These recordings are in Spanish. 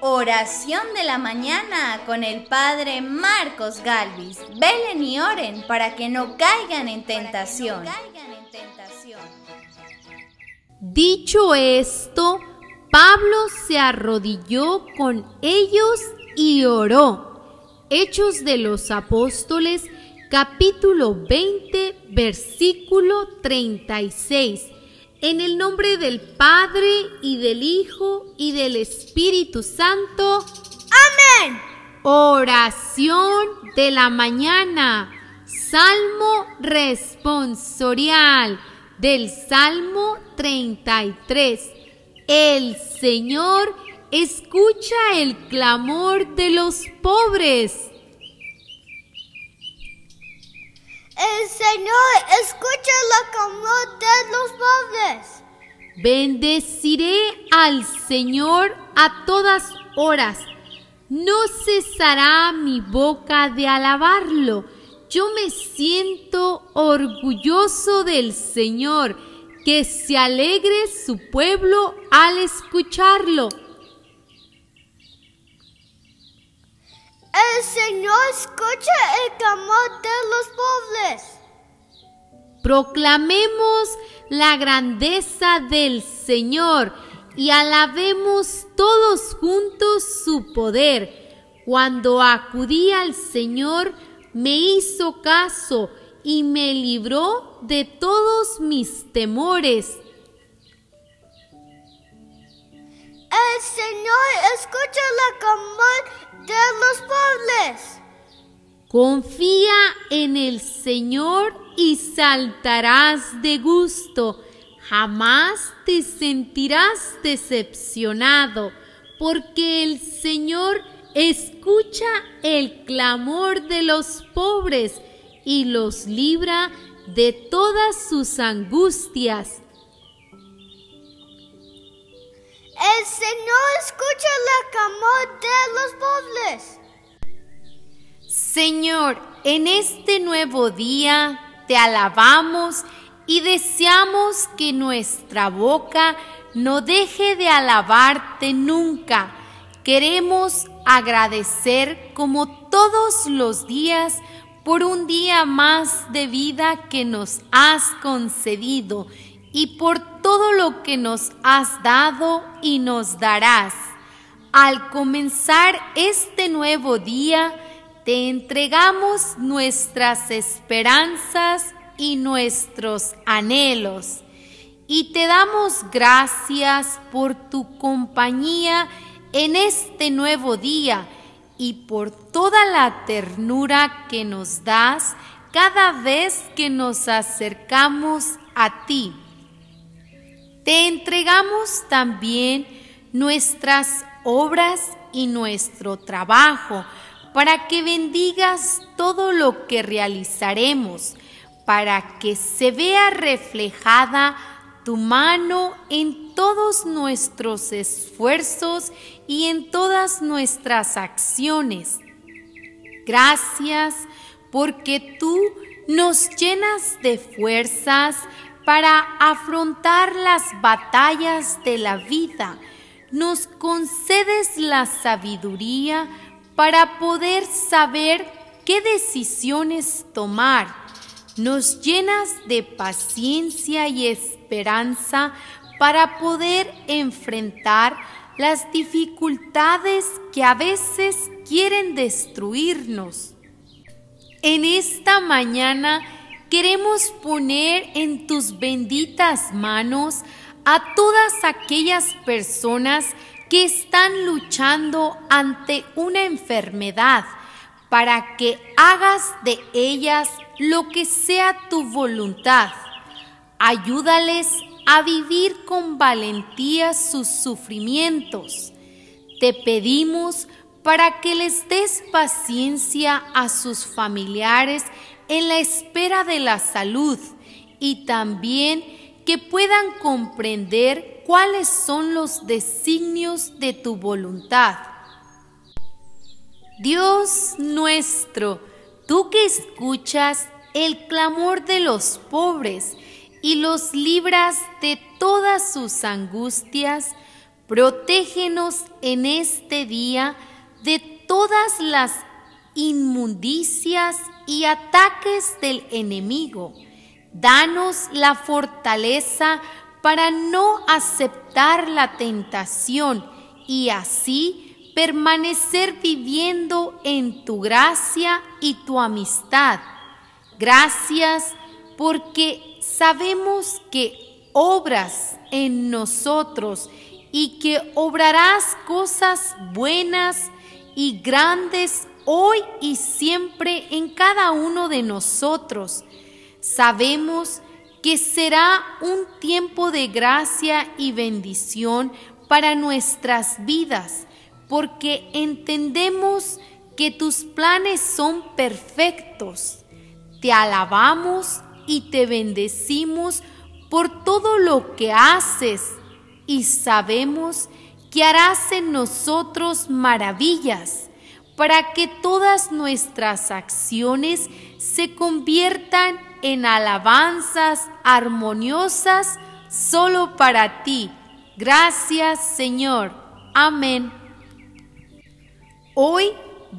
Oración de la mañana con el Padre Marcos Galvis. Velen y oren para que no caigan en tentación. Dicho esto, Pablo se arrodilló con ellos y oró. Hechos de los Apóstoles, capítulo 20, versículo 36. En el nombre del Padre, y del Hijo, y del Espíritu Santo. ¡Amén! Oración de la mañana. Salmo responsorial del Salmo 33. El Señor escucha el clamor de los pobres. El Señor escucha la clamor de los pobres. Bendeciré al Señor a todas horas. No cesará mi boca de alabarlo. Yo me siento orgulloso del Señor, que se alegre su pueblo al escucharlo. El Señor escucha el clamor de los pobres. Proclamemos la grandeza del Señor y alabemos todos juntos su poder. Cuando acudí al Señor, me hizo caso y me libró de todos mis temores. El Señor escucha la clamor de los pobres. Confía en el Señor y saltarás de gusto. Jamás te sentirás decepcionado, porque el Señor escucha el clamor de los pobres y los libra de todas sus angustias. El Señor escucha la clamor de los pobres. Señor, en este nuevo día te alabamos y deseamos que nuestra boca no deje de alabarte nunca. Queremos agradecer como todos los días por un día más de vida que nos has concedido y por todo lo que nos has dado y nos darás. Al comenzar este nuevo día, te entregamos nuestras esperanzas y nuestros anhelos, y te damos gracias por tu compañía en este nuevo día y por toda la ternura que nos das cada vez que nos acercamos a ti. Te entregamos también nuestras obras y nuestro trabajo para que bendigas todo lo que realizaremos, para que se vea reflejada tu mano en todos nuestros esfuerzos y en todas nuestras acciones. Gracias porque tú nos llenas de fuerzas para afrontar las batallas de la vida. Nos concedes la sabiduría para poder saber qué decisiones tomar. Nos llenas de paciencia y esperanza para poder enfrentar las dificultades que a veces quieren destruirnos. En esta mañana queremos poner en tus benditas manos a todas aquellas personas que están luchando ante una enfermedad, para que hagas de ellas lo que sea tu voluntad. Ayúdales a vivir con valentía sus sufrimientos. Te pedimos para que les des paciencia a sus familiares en la espera de la salud, y también que puedan comprender cuáles son los designios de tu voluntad. Dios nuestro, tú que escuchas el clamor de los pobres y los libras de todas sus angustias, Protégenos en este día de todas las inmundicias y ataques del enemigo. Danos la fortaleza para no aceptar la tentación y así permanecer viviendo en tu gracia y tu amistad. Gracias porque sabemos que obras en nosotros y que obrarás cosas buenas y grandes hoy y siempre en cada uno de nosotros. Sabemos que será un tiempo de gracia y bendición para nuestras vidas, porque entendemos que tus planes son perfectos. Te alabamos y te bendecimos por todo lo que haces y sabemos que harás en nosotros maravillas para que todas nuestras acciones se conviertan en alabanzas armoniosas solo para ti. Gracias, Señor. Amén. Hoy,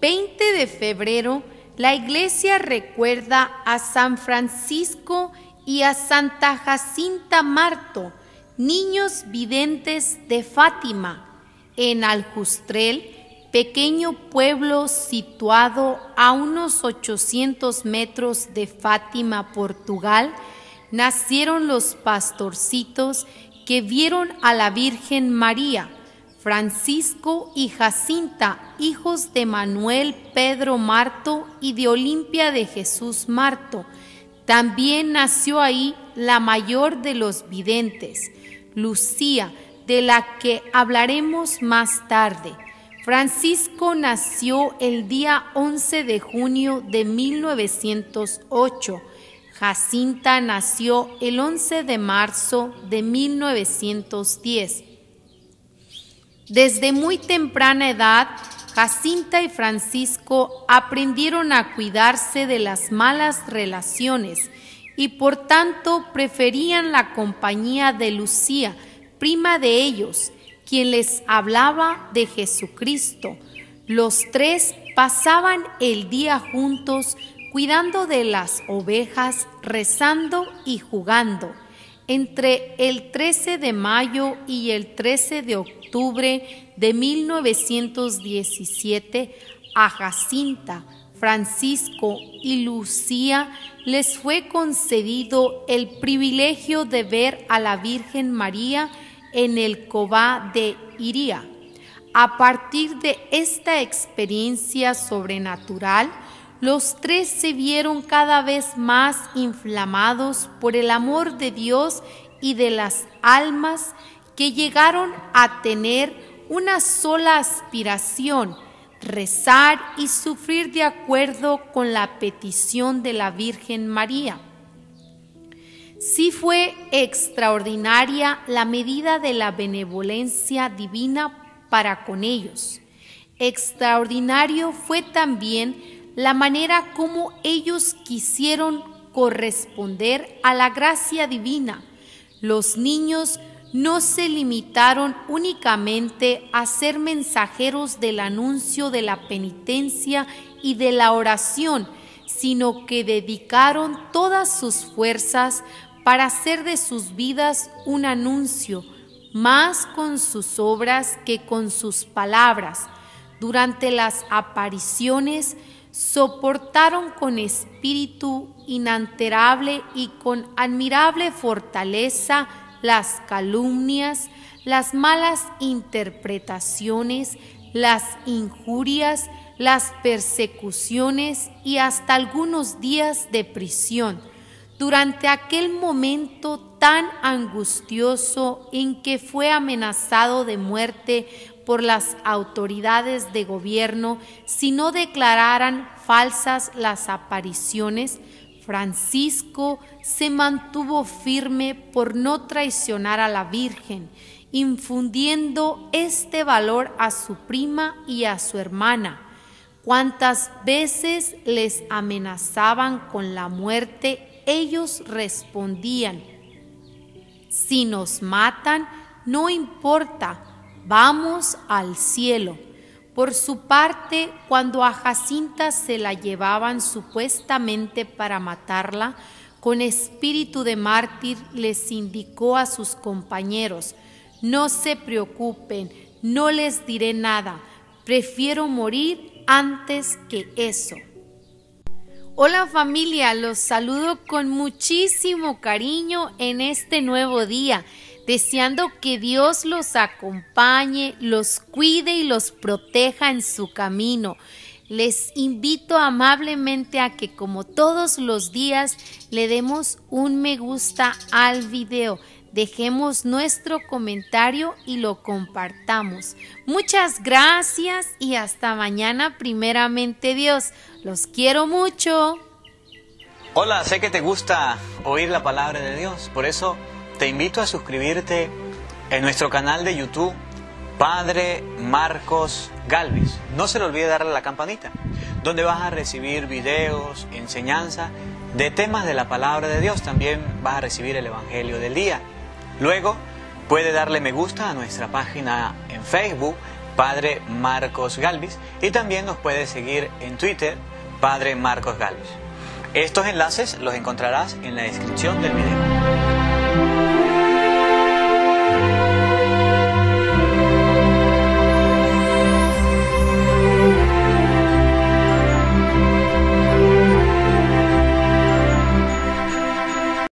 20 de febrero, la Iglesia recuerda a San Francisco y a Santa Jacinta Marto, niños videntes de Fátima, en Aljustrel, pequeño pueblo situado a unos 800 metros de Fátima, Portugal, nacieron los pastorcitos que vieron a la Virgen María, Francisco y Jacinta, hijos de Manuel Pedro Marto y de Olimpia de Jesús Marto. También nació ahí la mayor de los videntes, Lucía, de la que hablaremos más tarde. Francisco nació el día 11 de junio de 1908. Jacinta nació el 11 de marzo de 1910. Desde muy temprana edad, Jacinta y Francisco aprendieron a cuidarse de las malas relaciones y por tanto preferían la compañía de Lucía, prima de ellos, quien les hablaba de Jesucristo. Los tres pasaban el día juntos, cuidando de las ovejas, rezando y jugando. Entre el 13 de mayo y el 13 de octubre de 1917, a Jacinta, Francisco y Lucía les fue concedido el privilegio de ver a la Virgen María en el Cobá de Iría. A partir de esta experiencia sobrenatural, los tres se vieron cada vez más inflamados por el amor de Dios y de las almas, que llegaron a tener una sola aspiración: rezar y sufrir de acuerdo con la petición de la Virgen María. Sí fue extraordinaria la medida de la benevolencia divina para con ellos. Extraordinario fue también la manera como ellos quisieron corresponder a la gracia divina. Los niños no se limitaron únicamente a ser mensajeros del anuncio de la penitencia y de la oración, sino que dedicaron todas sus fuerzas para hacer de sus vidas un anuncio, más con sus obras que con sus palabras. Durante las apariciones soportaron con espíritu inalterable y con admirable fortaleza las calumnias, las malas interpretaciones, las injurias, las persecuciones y hasta algunos días de prisión. Durante aquel momento tan angustioso en que fue amenazado de muerte por las autoridades de gobierno si no declararan falsas las apariciones, Francisco se mantuvo firme por no traicionar a la Virgen, infundiendo este valor a su prima y a su hermana. Cuántas veces les amenazaban con la muerte, ellos respondían: si nos matan, no importa, vamos al cielo. Por su parte, cuando a Jacinta se la llevaban supuestamente para matarla, con espíritu de mártir les indicó a sus compañeros: no se preocupen, no les diré nada, prefiero morir antes que eso. Hola familia, los saludo con muchísimo cariño en este nuevo día, deseando que Dios los acompañe, los cuide y los proteja en su camino. Les invito amablemente a que, como todos los días, le demos un me gusta al video, dejemos nuestro comentario y lo compartamos. Muchas gracias y hasta mañana, primeramente Dios. Los quiero mucho. Hola, sé que te gusta oír la palabra de Dios, por eso te invito a suscribirte en nuestro canal de YouTube, Padre Marcos Galvis. No se le olvide darle a la campanita, donde vas a recibir videos, enseñanza de temas de la palabra de Dios. También vas a recibir el Evangelio del día. Luego puede darle me gusta a nuestra página en Facebook, Padre Marcos Galvis, y también nos puede seguir en Twitter, Padre Marcos Galvis. Estos enlaces los encontrarás en la descripción del video.